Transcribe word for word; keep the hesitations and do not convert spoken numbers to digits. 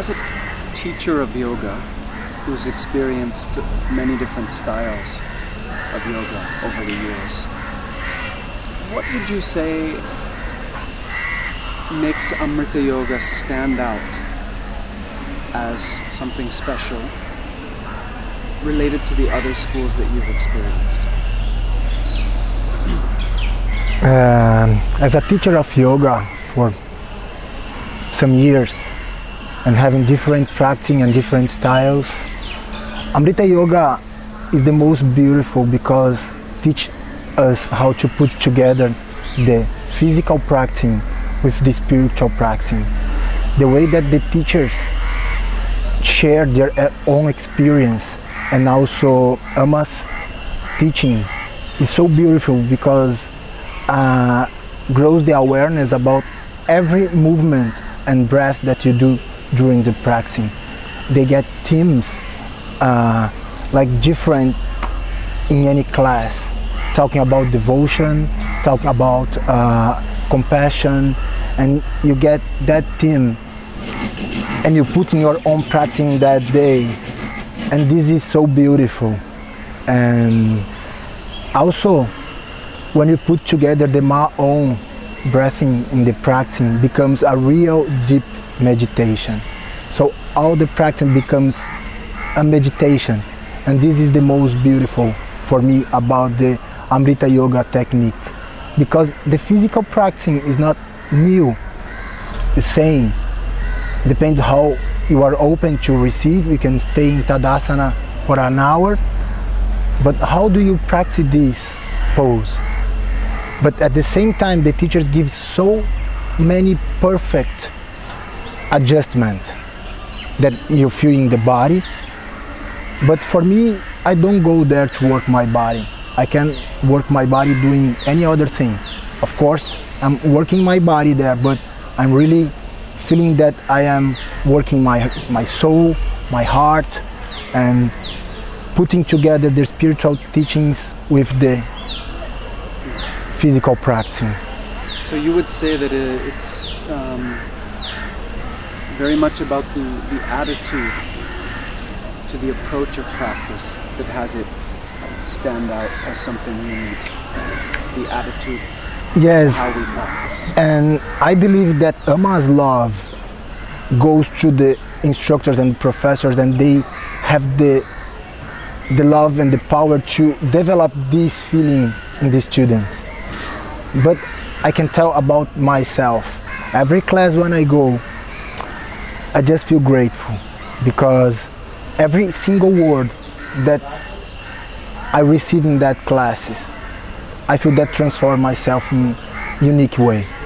as a teacher of yoga who's experienced many different styles of yoga over the years, what would you say makes Amrita Yoga stand out as something special related to the other schools that you've experienced? Um, as a teacher of yoga for some years and having different practicing and different styles, Amrita Yoga is the most beautiful because it teaches us how to put together the physical practicing with the spiritual practicing. The way that the teachers share their own experience and also Amma's teaching is so beautiful because Uh, grows the awareness about every movement and breath that you do during the practicing. They get teams uh, like different in any class, talking about devotion, talking about uh, compassion, and you get that team and you put in your own practicing that day, and this is so beautiful. And also when you put together the my own breathing in the practicing, becomes a real deep meditation. So all the practicing becomes a meditation, and this is the most beautiful for me about the Amrita Yoga technique, because the physical practicing is not new, the same. Depends how you are open to receive. You can stay in Tadasana for an hour, but how do you practice this pose? But at the same time, the teachers give so many perfect adjustments that you feel in the body. But for me, I don't go there to work my body. I can work my body doing any other thing. Of course, I'm working my body there, but I'm really feeling that I am working my, my soul, my heart, and putting together the spiritual teachings with the physical practicing. So you would say that it's um, very much about the, the attitude to the approach of practice that has it stand out as something unique, the attitude. Yes, to how we practice. And I believe that Amma's love goes to the instructors and professors, and they have the, the love and the power to develop this feeling in the students. But I can tell about myself. Every class when I go, I just feel grateful because every single word that I receive in that classes, I feel that transform myself in a unique way.